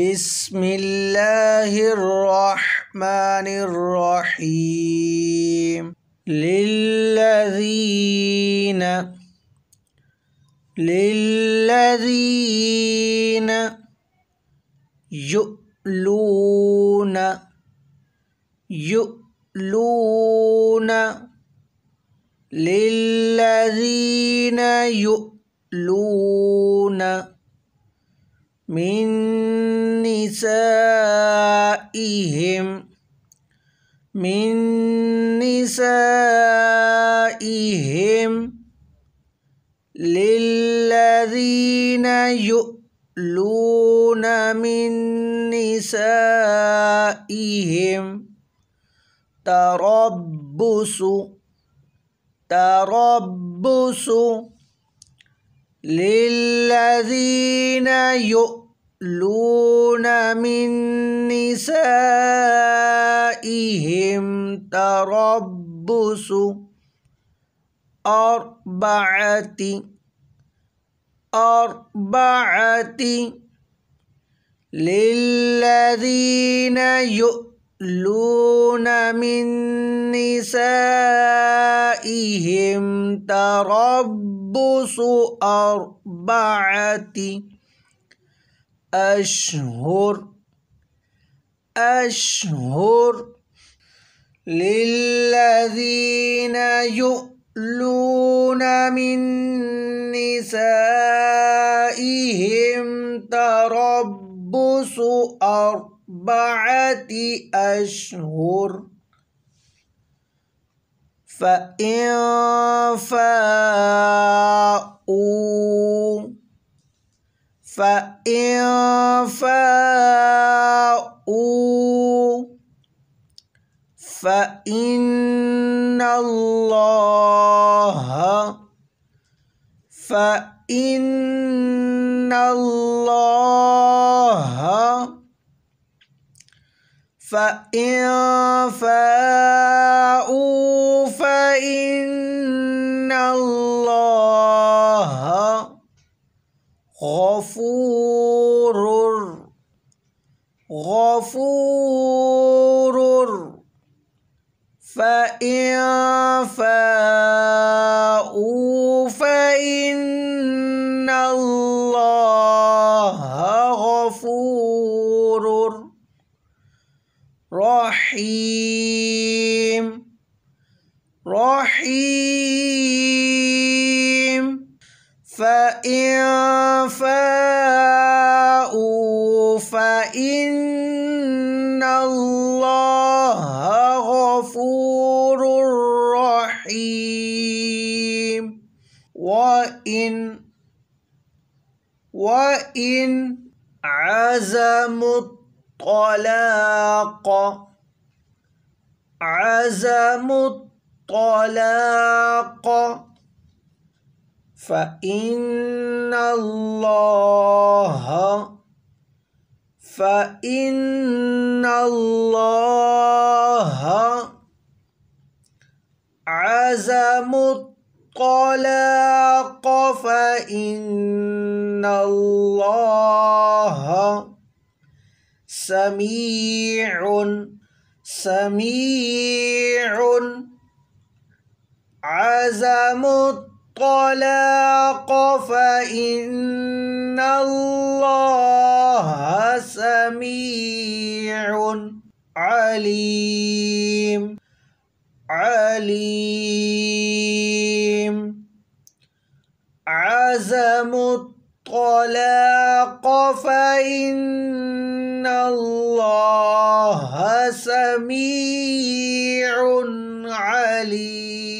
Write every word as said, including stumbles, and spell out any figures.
بسم الله الرحمن الرحيم للذين للذين يؤلون يؤلون للذين يؤلون من نسائهم من نسائهم للذين يؤلون من نسائهم تربص تربص للذين يؤلون من نسائهم تربص أربعة أربعة للذين يؤلون من نسائهم تربص أربعة أشهر أشهر للذين يؤلون من نسائهم تربص أربعة أشهر فإن فاءوا فإن فاءوا فإن الله فإن الله فإن فاءوا فإن الله غفور غفور فإن فاءوا فإن الله غفور رحيم رحيم فإن فاءوا فإن الله غفور رحيم وإن وإن عزموا الطلاق عزموا الطلاق فإن الله فإن الله عزم الطلاق فإن الله سميع سميع عزم طلاق فإن الله سميع عليم عليم عزم الطلاق فإن الله سميع عليم.